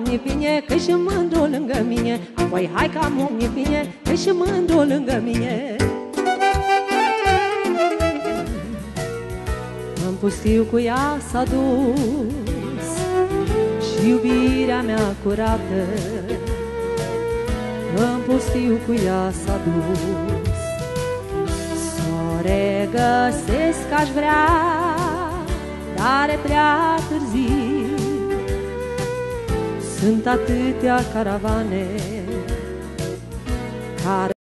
omni bine, că și mândru lângă mine. Apoi hai că am omni bine, că și mândru lângă mine. În pustiu cu ea s-a dus și iubirea mea curată. În pustiu cu ea s-a dus, s-o regăsesc aș vrea, dar e prea târziu. Sunt atâtea caravane care